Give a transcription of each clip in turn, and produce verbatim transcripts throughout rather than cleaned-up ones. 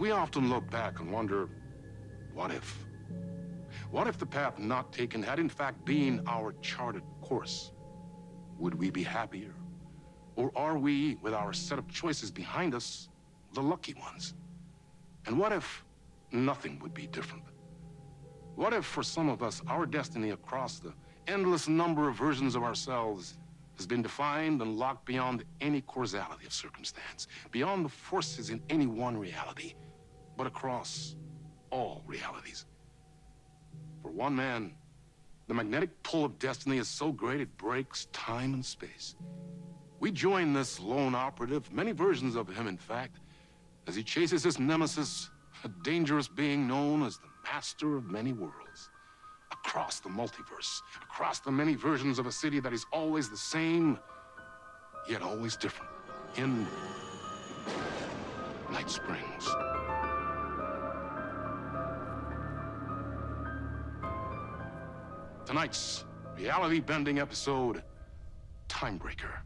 We often look back and wonder, what if? What if the path not taken had in fact been our charted course? Would we be happier? Or are we, with our set of choices behind us, the lucky ones? And what if nothing would be different? What if, for some of us, our destiny across the endless number of versions of ourselves has been defined and locked beyond any causality of circumstance, beyond the forces in any one reality, but across all realities? For one man, the magnetic pull of destiny is so great it breaks time and space. We join this lone operative, many versions of him in fact, as he chases his nemesis, a dangerous being known as the Master of Many Worlds. Across the multiverse, across the many versions of a city that is always the same, yet always different, in Night Springs. Tonight's reality-bending episode, Time Breaker.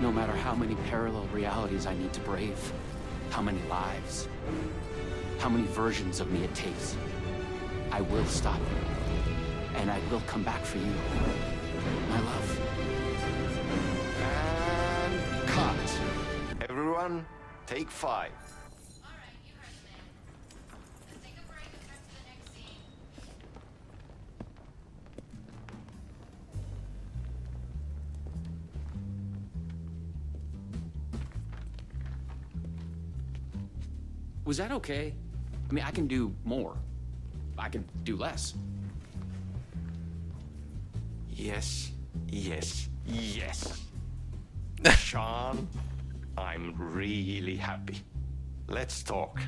No matter how many parallel realities I need to brave, how many lives, how many versions of me it takes, I will stop you, and I will come back for you, my love. And cut. Everyone, take five. All right, you heard the man. Let's take a break and cut to the next scene. Was that okay? I mean, I can do more. I can do less. Yes, yes, yes. Sean, I'm really happy. Let's talk.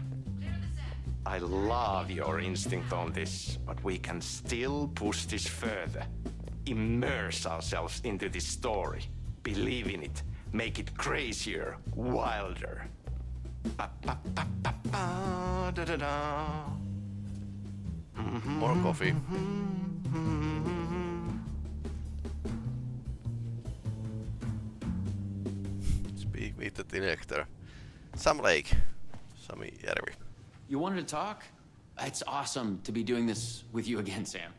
I love your instinct on this, but we can still push this further. Immerse ourselves into this story. Believe in it. Make it crazier, wilder. Ba, ba, ba, ba, ba, da, da, da. Mm-hmm. More coffee. Mm-hmm. Speak with the director. Sam Lake. Sami Järvi. You wanted to talk? It's awesome to be doing this with you again, Sam.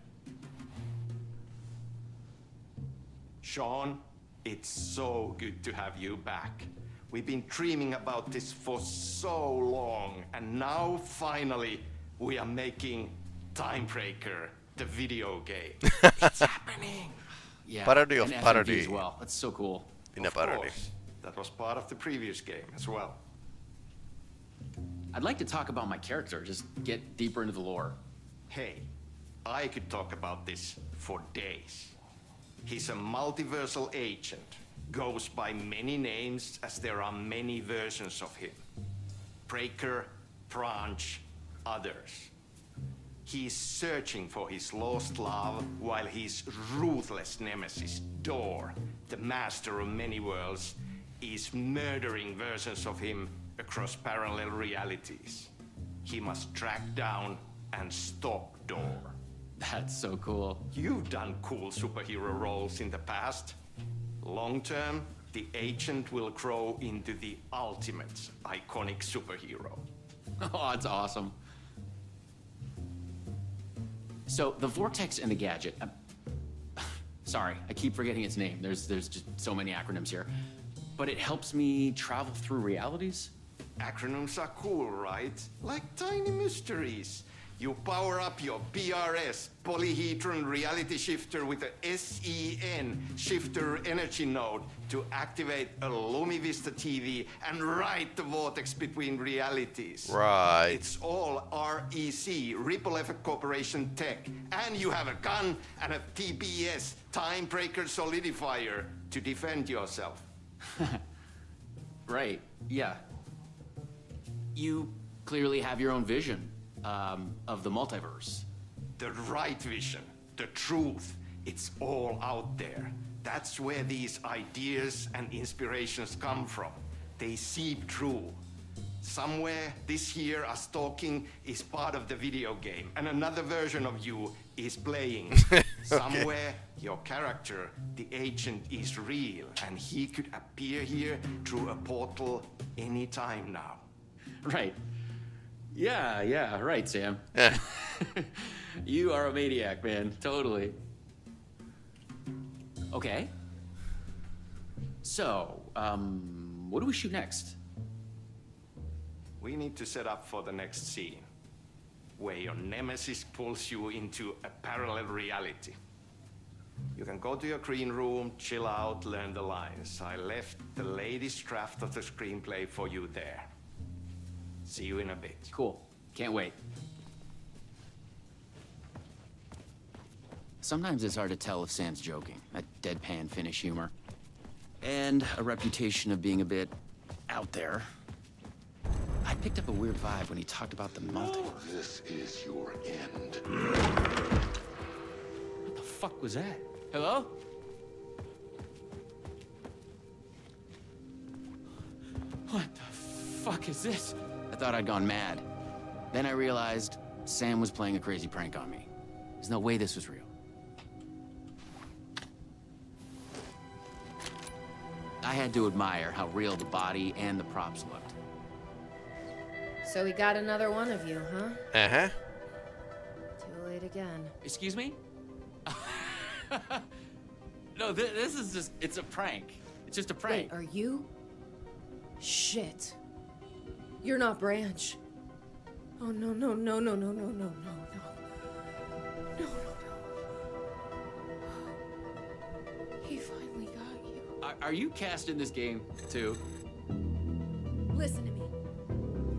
Sean, it's so good to have you back. We've been dreaming about this for so long, and now, finally, we are making Time Breaker, the video game. It's happening! Yeah, parody of parody. As well. That's so cool. In of a parody. Course, that was part of the previous game as well. I'd like to talk about my character, just get deeper into the lore. Hey, I could talk about this for days. He's a multiversal agent. Goes by many names as there are many versions of him. Breaker, Branch, others. He is searching for his lost love while his ruthless nemesis, Dor, the master of many worlds, is murdering versions of him across parallel realities. He must track down and stop Dor. That's so cool. You've done cool superhero roles in the past. Long term, the agent will grow into the ultimate iconic superhero. Oh, that's awesome. So the vortex and the gadget. I'm... Sorry, I keep forgetting its name. There's there's just so many acronyms here. But it helps me travel through realities. Acronyms are cool, right? Like tiny mysteries. You power up your P R S, polyhedron reality shifter, with a S E N shifter energy node to activate a LumiVista T V and ride the vortex between realities. Right. It's all R E C, Ripple Effect Corporation tech. And you have a gun and a T P S, Time Breaker Solidifier, to defend yourself. Right, yeah. You clearly have your own vision. Um, of the multiverse. The right vision, the truth, it's all out there. That's where these ideas and inspirations come from. They seep through. Somewhere this year us talking is part of the video game, and another version of you is playing. Okay. Somewhere your character, the agent, is real, and he could appear here through a portal any time now. Right. Yeah, yeah, right, Sam. Yeah. You are a maniac, man. Totally. Okay. So, um, what do we shoot next? We need to set up for the next scene, where your nemesis pulls you into a parallel reality. You can go to your green room, chill out, learn the lines. I left the latest draft of the screenplay for you there. See you in a bit. Cool. Can't wait. Sometimes it's hard to tell if Sam's joking. That deadpan Finnish humor. And a reputation of being a bit out there. I picked up a weird vibe when he talked about the melting. Oh, this is your end. What the fuck was that? Hello? What the fuck is this? I thought I'd gone mad. Then I realized Sam was playing a crazy prank on me. There's no way this was real. I had to admire how real the body and the props looked. So he got another one of you, huh? Uh-huh. Too late again. Excuse me? No, th this is just, it's a prank. It's just a prank. Wait, are you? Shit. You're not Branch. Oh, no, no, no, no, no, no, no, no, no. No, no, no. He finally got you. Are, are you cast in this game, too? Listen to me.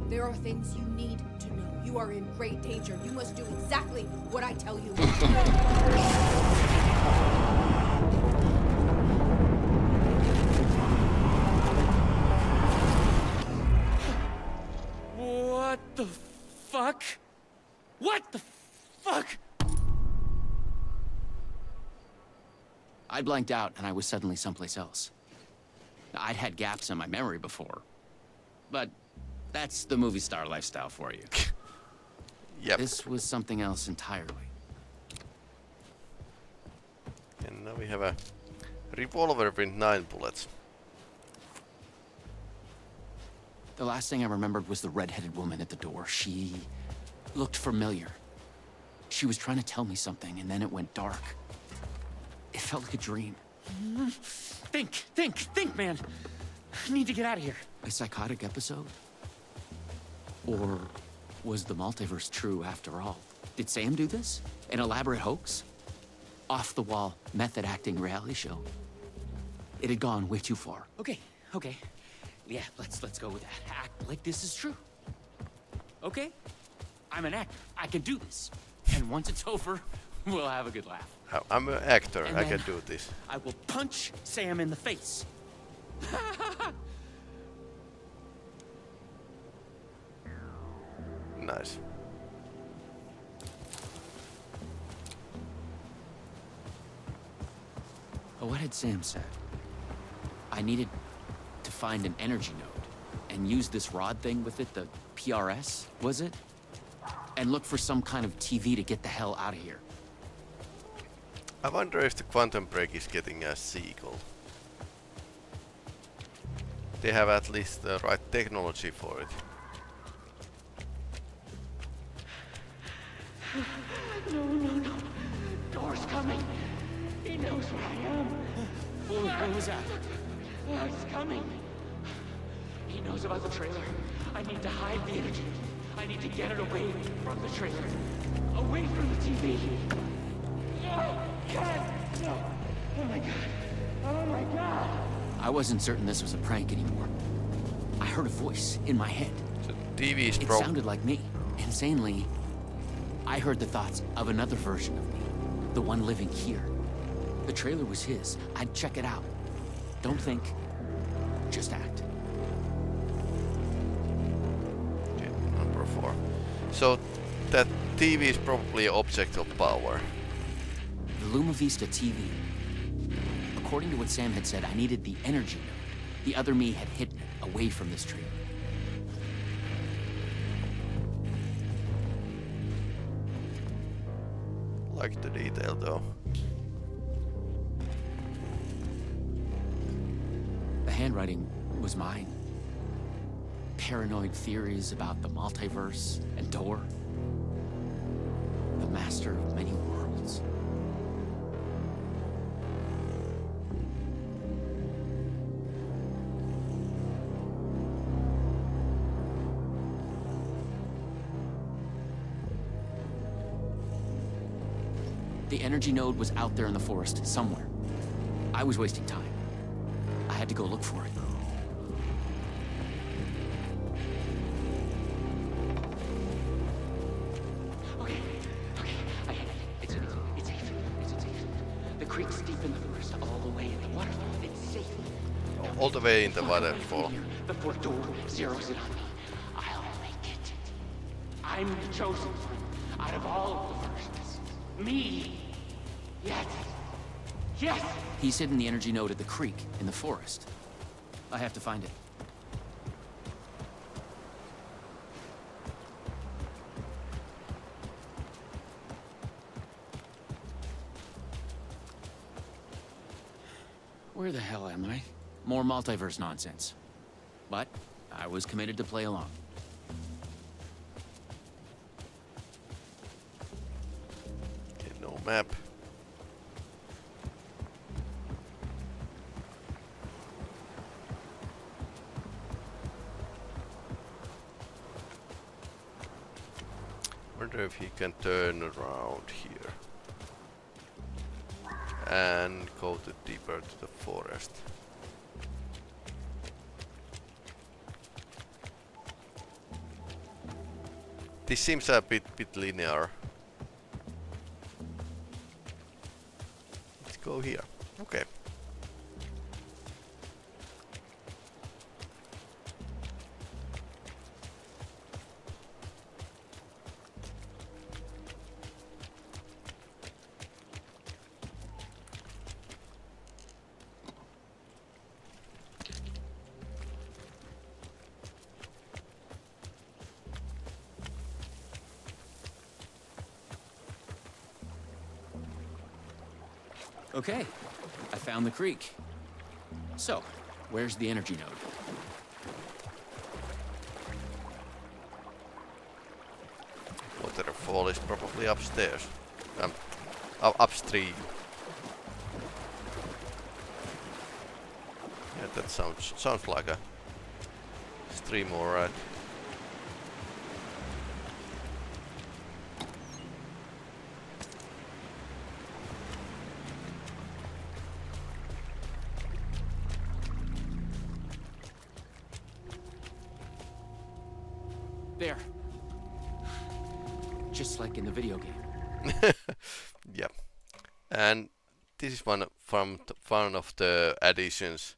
There are things you need to know. You are in great danger. You must do exactly what I tell you. What the fuck? What the fuck? I blanked out and I was suddenly someplace else. I'd had gaps in my memory before, but that's the movie star lifestyle for you. Yep. This was something else entirely. And now we have a revolver with nine bullets. The last thing I remembered was the red-headed woman at the door. She looked familiar. She was trying to tell me something, and then it went dark. It felt like a dream. Think, think, think, man. I need to get out of here. A psychotic episode? Or was the multiverse true after all? Did Sam do this? An elaborate hoax? Off-the-wall, method-acting reality show? It had gone way too far. Okay, okay. Yeah, let's let's go with that. Act like this is true. Okay? I'm an actor. I can do this. And once it's over, we'll have a good laugh. I'm an actor. And I can do this. I will punch Sam in the face. Nice. Oh, what had Sam said? I needed to find an energy node and use this rod thing with it, the P R S, was it? And look for some kind of T V to get the hell out of here. I wonder if the Quantum Break is getting a sequel. They have at least the right technology for it. No, no, no. Dor's coming. He knows where I am. What, what was that? He's coming. He knows about the trailer. I need to hide the energy. I need to get it away from the trailer. Away from the T V. No! God! No! Oh my God! Oh my God! I wasn't certain this was a prank anymore. I heard a voice in my head. So the T V is broke. It sounded like me. Insanely, I heard the thoughts of another version of me, the one living here. The trailer was his. I'd check it out. Don't think, just act. Okay, number four. So that T V is probably an object of power. The LumiVista T V. According to what Sam had said, I needed the energy node. The other me had hidden it away from this trailer. like the detail though. The handwriting was mine. Paranoid theories about the multiverse and Dor. The master of many worlds. The energy node was out there in the forest, somewhere. I was wasting time. I had to go look for it. Okay, okay, I get it. It's, it's safe, it's, it's safe. The creek's deep in the forest, all the way in the waterfall, it's safe. Oh, all the way in the waterfall. The port door zeroes in on me. I'll make it. I'm the chosen one, out of all of the versions. Me. Yes. Yes. He's hidden the energy node at the creek in the forest. I have to find it. Where the hell am I? More multiverse nonsense. But I was committed to play along. Okay, no map. If he can turn around here and go to deeper to the forest. This seems a bit bit linear. Let's go here. Okay. Okay, I found the creek. So, where's the energy node? Waterfall is probably upstairs. Um, uh, upstream. Yeah, that sounds sounds like a stream, alright. There. Just like in the video game. Yeah. And this is one from one of the additions.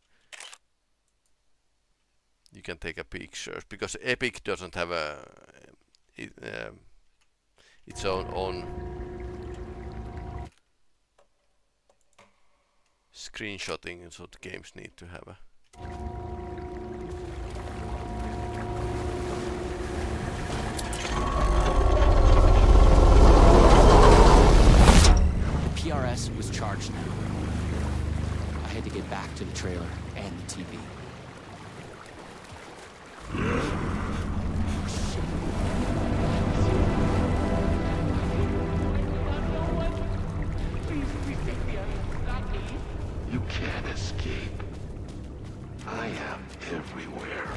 You can take a picture because Epic doesn't have a it, uh, its own own screenshotting, and so the games need to have a. P R S was charged now. I had to get back to the trailer and the T V. You can't escape. I am everywhere.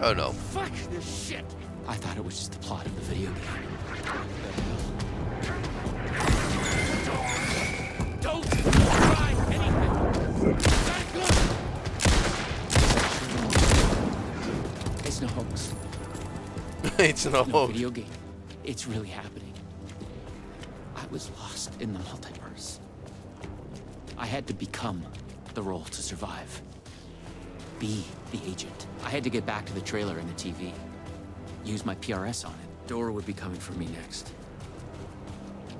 Oh no. Fuck this shit! I thought it was just the plot of the video game. Don't try anything! That's good! It's no hoax. It's no hoax. No video game. It's really happening. I was lost in the multiverse. I had to become the role to survive. Be the agent. I had to get back to the trailer and the T V. Use my P R S on it. Dor would be coming for me next.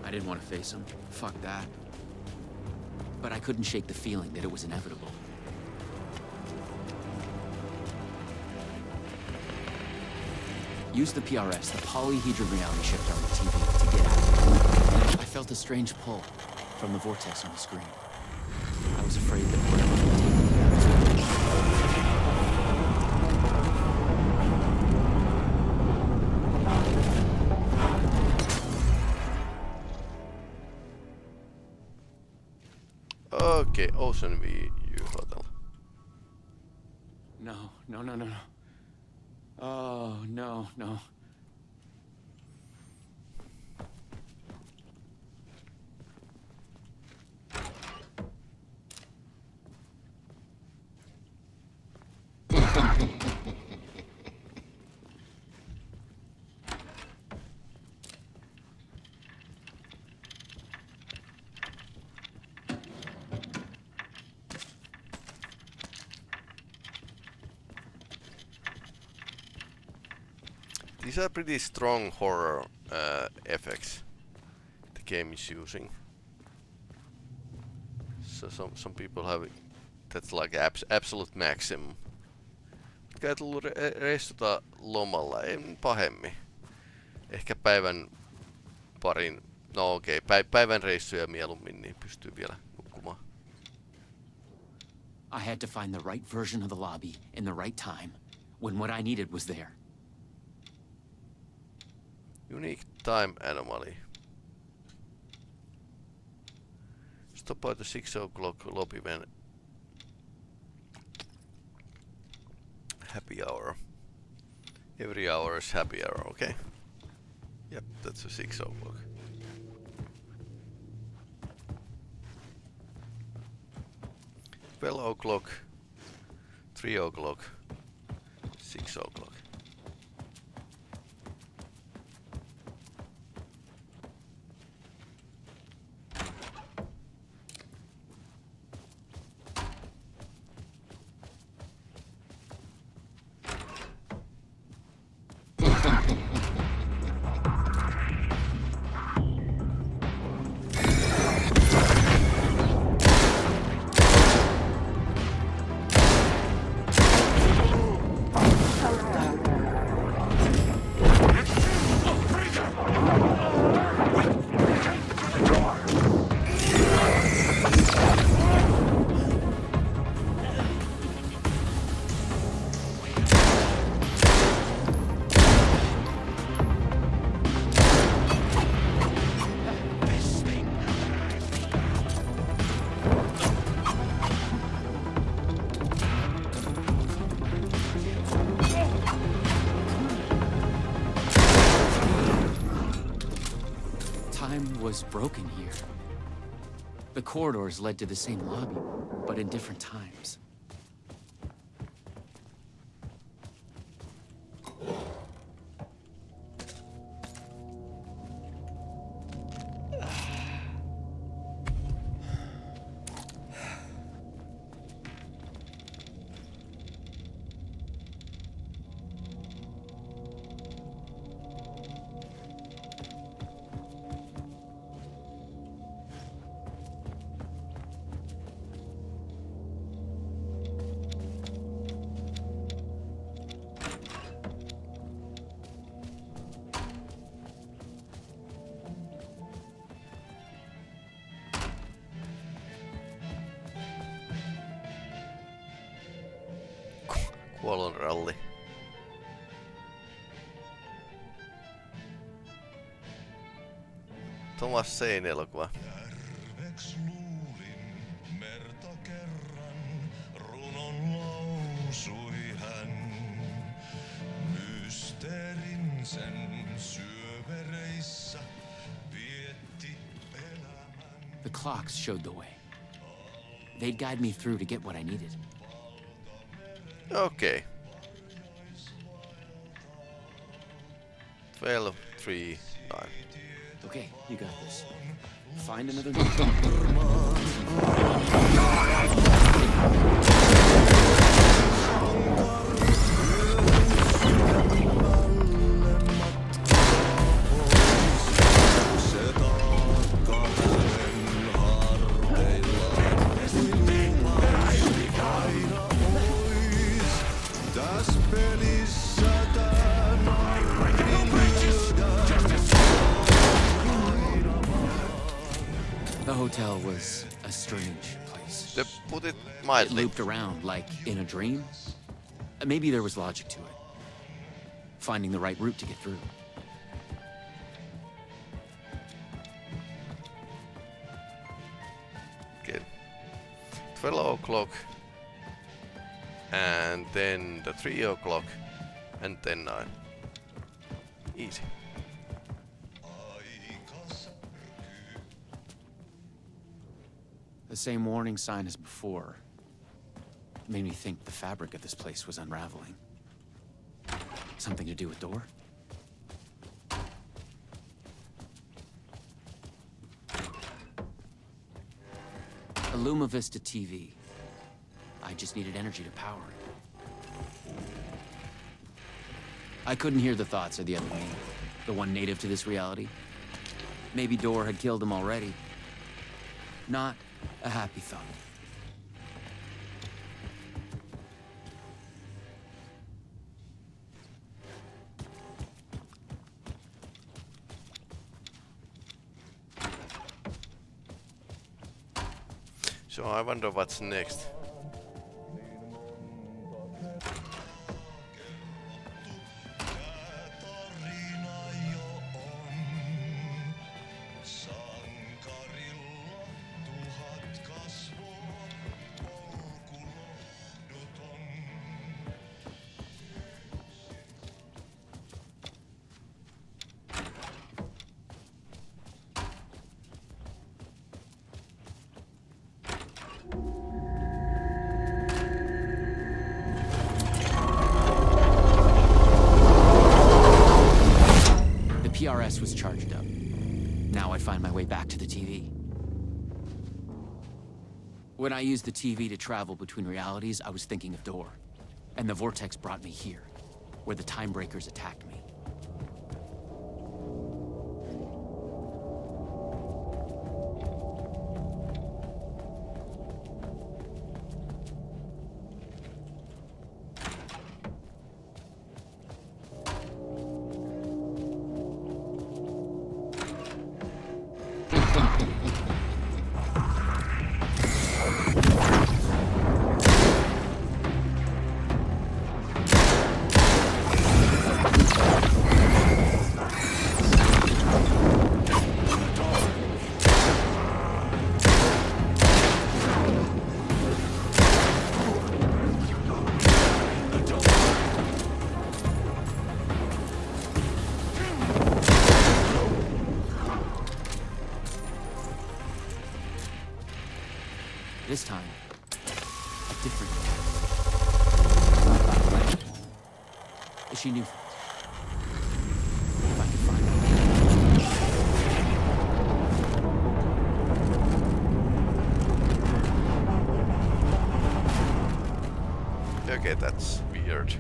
I didn't want to face him. Fuck that. But I couldn't shake the feeling that it was inevitable. Use the P R S, the polyhedral reality shift on the T V, to get out. And I felt a strange pull from the vortex on the screen. I was afraid that whatever would take me out was going to. Okay, Ocean View Hotel. No, no, no, no, no. Oh, no, no. These are pretty strong horror uh, effects the game is using. So some some people have it, that's like abs absolute maximum. Mikä ei tullut re reissuta lomalla, ei pahemmin. Ehkä päivän parin, no okei, okay, pä päivän reissuja mieluummin, niin pystyy vielä nukkumaan. I had to find the right version of the lobby in the right time, when what I needed was there. Unique time anomaly. Stop by the six o'clock lobby when happy hour. Every hour is happy hour, okay? Yep, that's a six o'clock. Twelve o'clock, three o'clock, six o'clock. Was broken here. The corridors led to the same lobby, but in different times. Kuolon ralli. Thomas Saine elokuva. The clocks showed the way. They'd guide me through to get what I needed. Okay. Twelve, three, nine. Okay, you got this. Find another. The hotel was a strange place. To put it mildly. It looped around like in a dream. Maybe there was logic to it. Finding the right route to get through. Okay. twelve o'clock. And then the three o'clock. And then nine. Easy. The same warning sign as before. It made me think the fabric of this place was unraveling. Something to do with Dor? A LumiVista T V. I just needed energy to power it. I couldn't hear the thoughts of the other me, the one native to this reality. Maybe Dor had killed him already. Not a happy thought. So I wonder what's next. P R S was charged up. Now I'd find my way back to the T V. When I used the T V to travel between realities, I was thinking of Dor. And the vortex brought me here, where the Time Breakers attacked me. This time, a different one. Is she new? Okay, that's weird.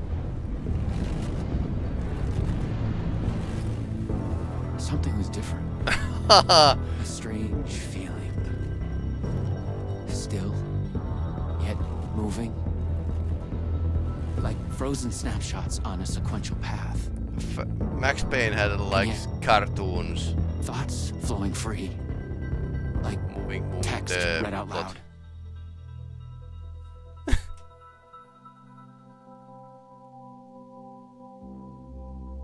Something was different. A strange feeling. Still, yet moving, like frozen snapshots on a sequential path. F Max Payne had it like cartoons. Thoughts flowing free, like moving, moving text the read out loud.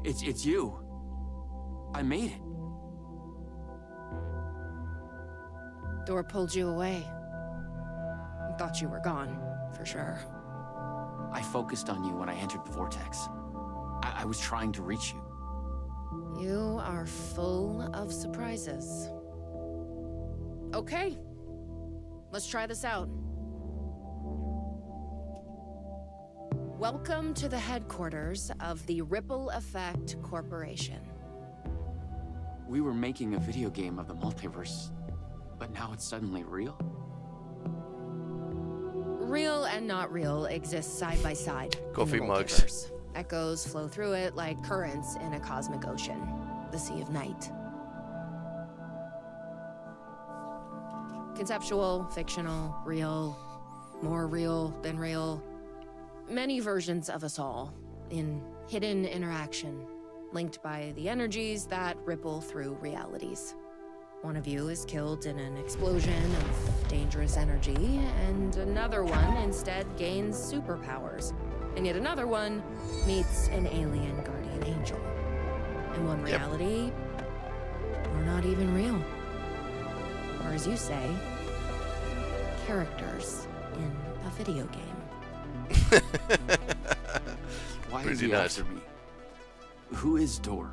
it's it's you. I made it. Dor pulled you away. Thought you were gone, for sure. I focused on you when I entered the vortex. I, I was trying to reach you. You are full of surprises. Okay, let's try this out. Welcome to the headquarters of the Ripple Effect Corporation. We were making a video game of the multiverse, but now it's suddenly real? Real and not real exist side by side. Coffee mugs. Echoes flow through it like currents in a cosmic ocean, the sea of night. Conceptual, fictional, real, more real than real. many versions of us all, in hidden interaction, linked by the energies that ripple through realities. One of you is killed in an explosion of dangerous energy, and another one instead gains superpowers, and yet another one meets an alien guardian angel. In one reality, yep. We're not even real. Or as you say, characters in a video game. Why Pretty is he nice. after me? Who is Dor?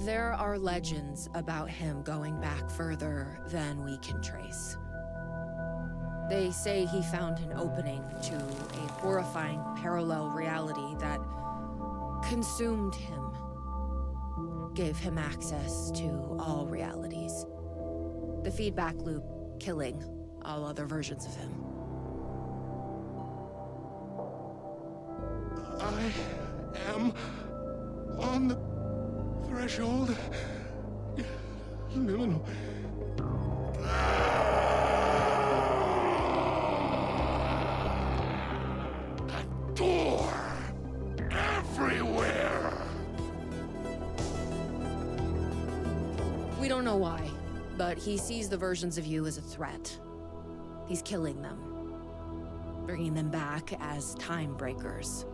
There are legends about him going back further than we can trace. They say he found an opening to a horrifying parallel reality that consumed him, gave him access to all realities. The feedback loop killing all other versions of him. I am on the threshold. Liminal. But he sees the versions of you as a threat. He's killing them, bringing them back as Time Breakers.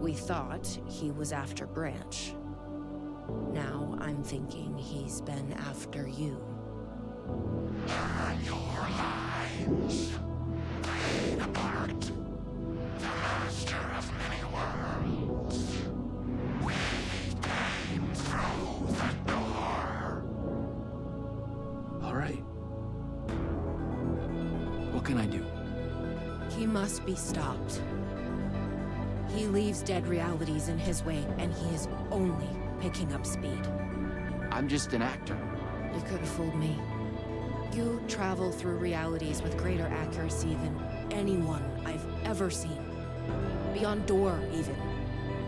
We thought he was after Branch. Now I'm thinking he's been after you. Your lives played a part. The master of many worlds. We came through the door. Right. What can I do? He must be stopped. He leaves dead realities in his wake, and he is only picking up speed. I'm just an actor. You could have fooled me. You travel through realities with greater accuracy than anyone I've ever seen. Beyond Dor, even.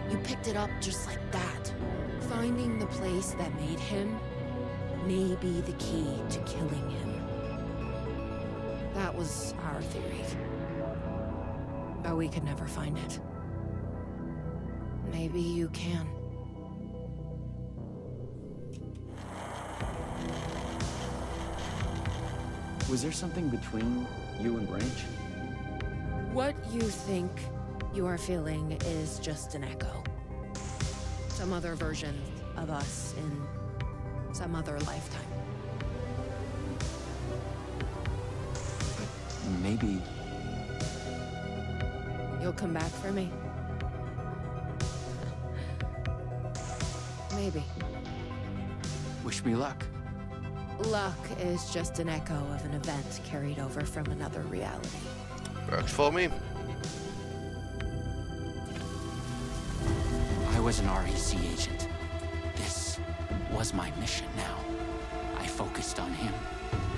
You picked it up just like that. Finding the place that made him may be the key to killing him. That was our theory. But we could never find it. Maybe you can. Was there something between you and Branch? What you think you are feeling is just an echo. Some other version of us in some other lifetime. Maybe... You'll come back for me? Maybe. Wish me luck. Luck is just an echo of an event carried over from another reality. Works for me. I was an R E C agent. Was my mission now. I focused on him.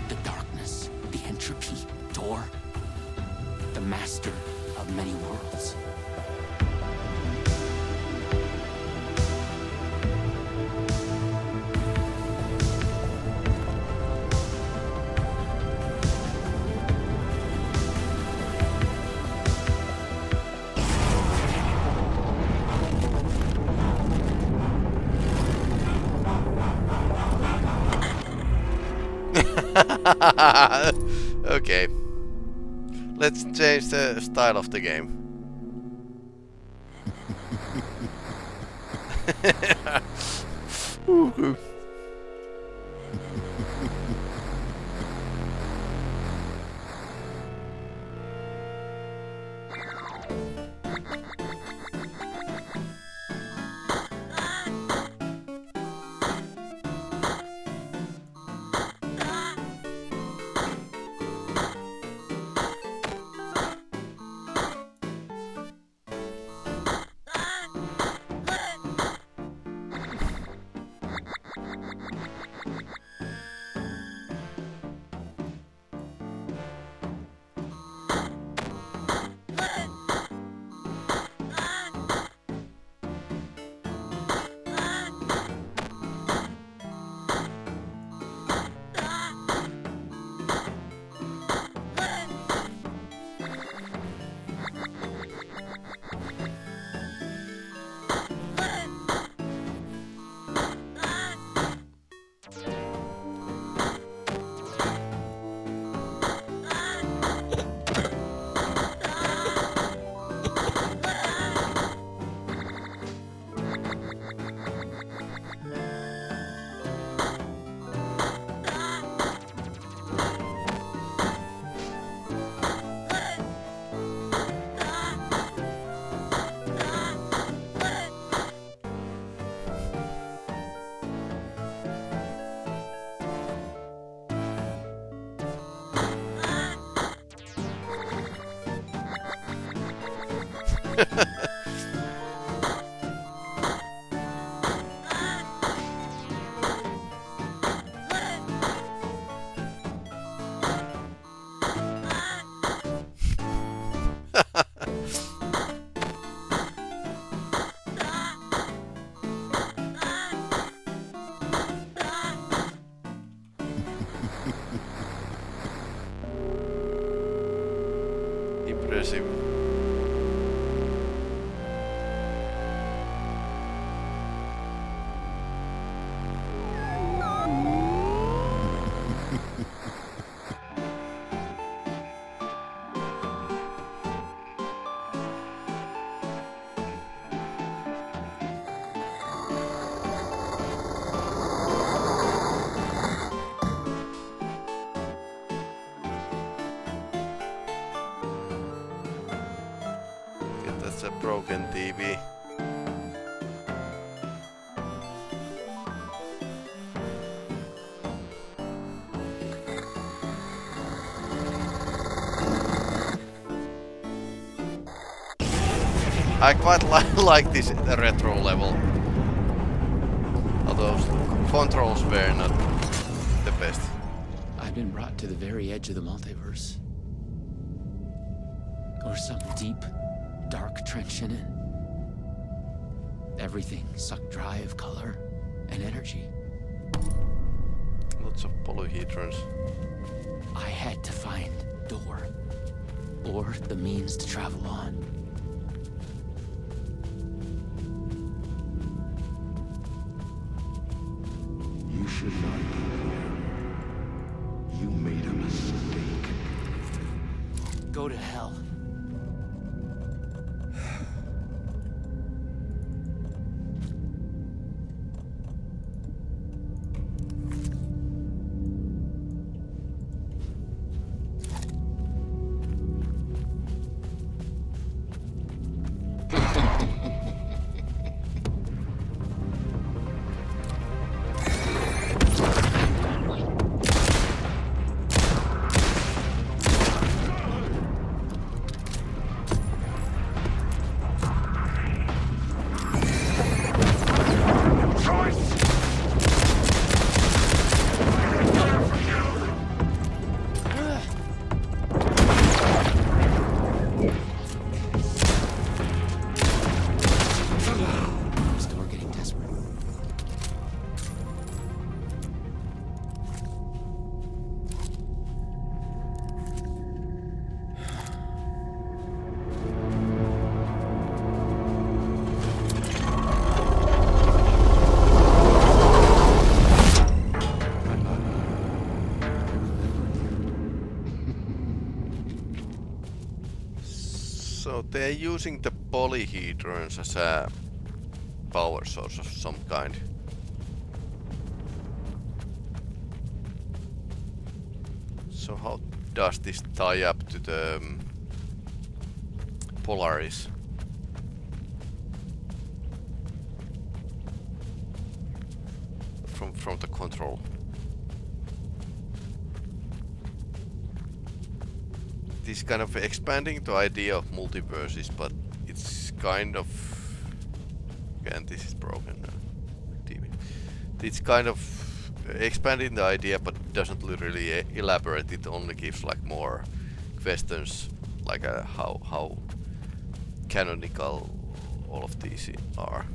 The darkness, the entropy, Dor, the master of many worlds. Okay, let's change the style of the game. broken T V. I quite li like this retro level. Although controls were not the best. I've been brought to the very edge of the multiverse. Or some deep, dark trench in it. Everything sucked dry of color and energy. Lots of polyhedrons. I had to find Dor. Or the means to travel on. You should not be here. You made a mistake. Go to hell. They're using the polyhedrons as a power source of some kind. So how does this tie up to the um, Polaris? From, from the control. It's kind of expanding the idea of multiverses, but it's kind of... and this is broken. It's kind of expanding the idea, but doesn't really elaborate. It only gives like more questions, like uh, how how canonical all of these are.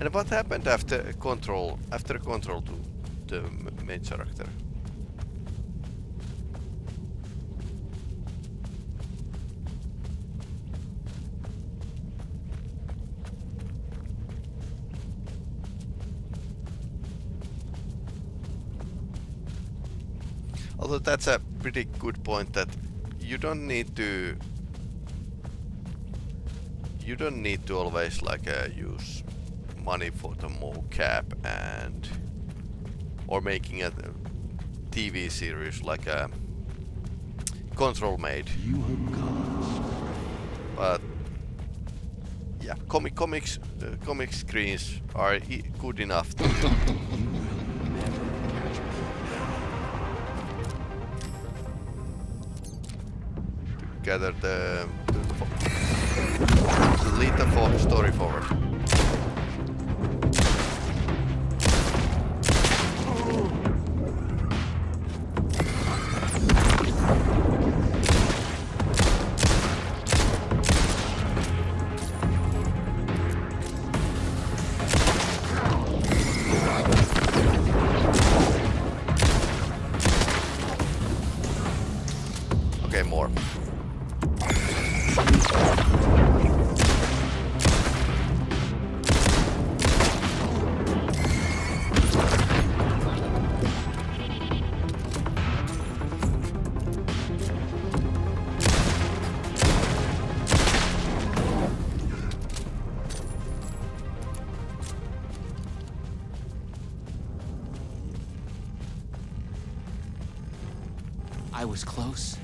And what happened after Control? After Control to the main character? Although that's a pretty good point that you don't need to you don't need to always like uh, use money for the mocap and or making a T V series like a Control made. You are God's prey. But yeah, comic comics uh, comic screens are e good enough. To gather the, the lead the for story forward. Okay, more. I was close.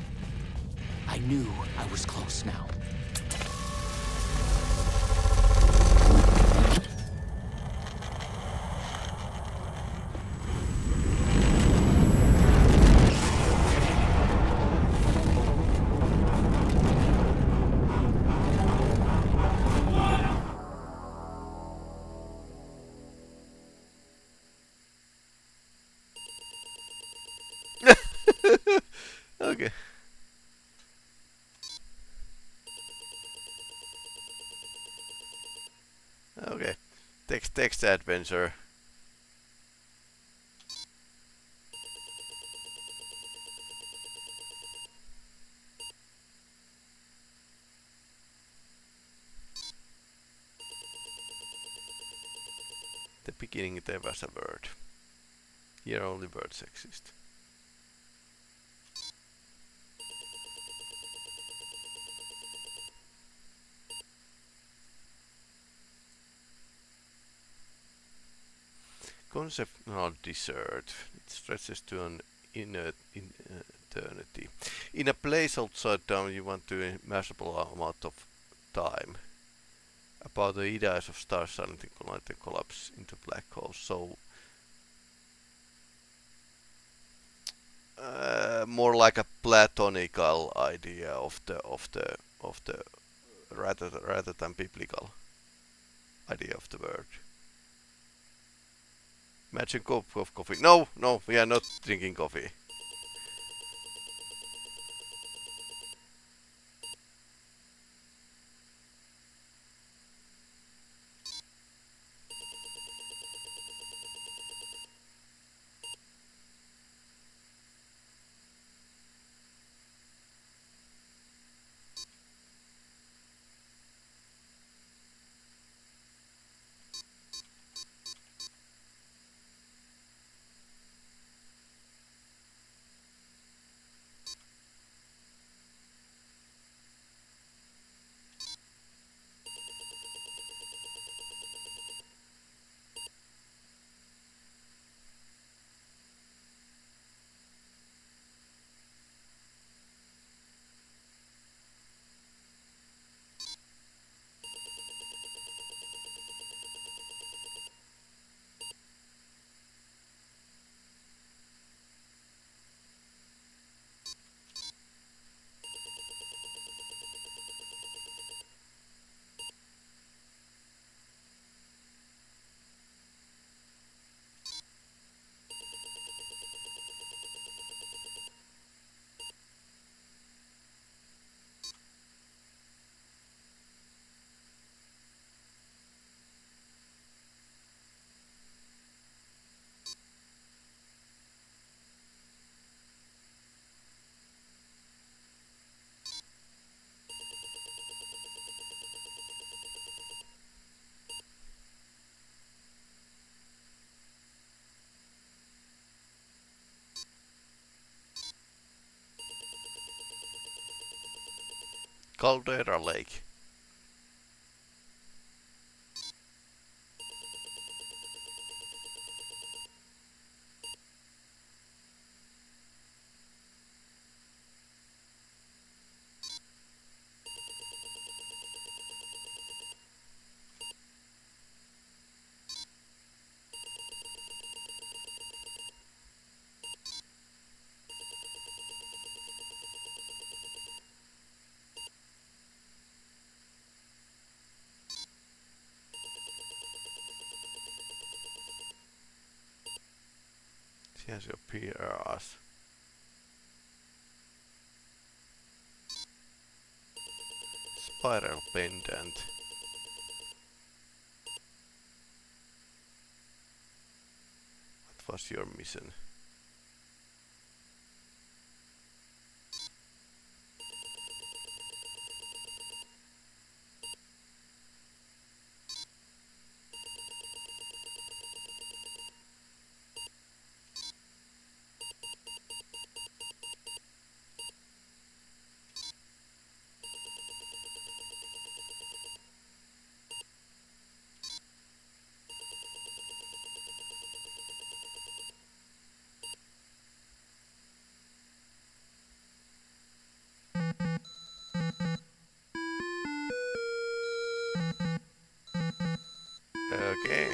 I knew I was close now. dog. Okay. Text text adventure. The beginning there was a word. Here only words exist. Concept not desert. It stretches to an inner in eternity. In a place outside town, you want to immeasurable amount of time. About the ideas of stars silently collide and collapse into black holes. So, uh, more like a platonical idea of the of the of the rather rather than biblical idea of the word. Imagine cup of coffee. No, no, we are not drinking coffee. Caldera Lake. Has your P R S. Spiral pendant. What was your mission? Okay.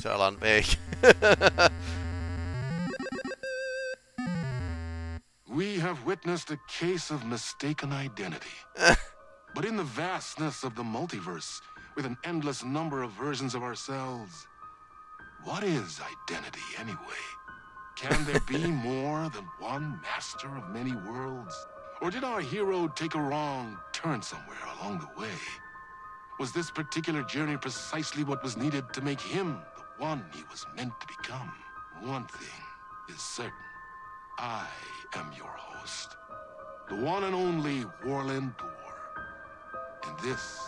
Jalan weg. We have witnessed a case of mistaken identity. But in the vastness of the multiverse, with an endless number of versions of ourselves. What is identity, anyway? Can there be more than one master of many worlds? Or did our hero take a wrong turn somewhere along the way? Was this particular journey precisely what was needed to make him the one he was meant to become? One thing is certain. I am your host, the one and only Warland Dwarf. And this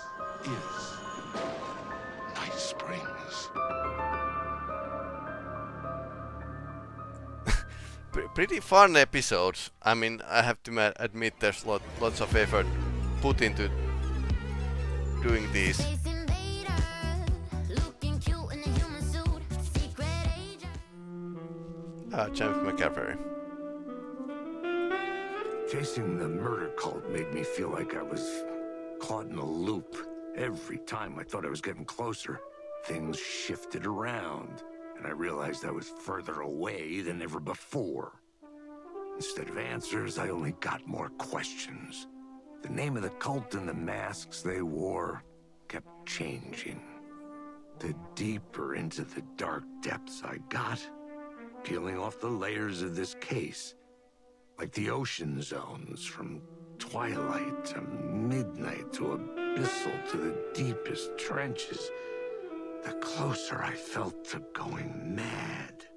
is Night Springs. Pretty fun episodes. I mean, I have to admit there's lot, lots of effort put into doing these. Ah, Jeff McCaffrey. Chasing the murder cult made me feel like I was caught in a loop. Every time I thought I was getting closer, things shifted around. And I realized I was further away than ever before. Instead of answers, I only got more questions. The name of the cult and the masks they wore kept changing. The deeper into the dark depths I got, peeling off the layers of this case, like the ocean zones, from twilight to midnight to abyssal to the deepest trenches, the closer I felt to going mad.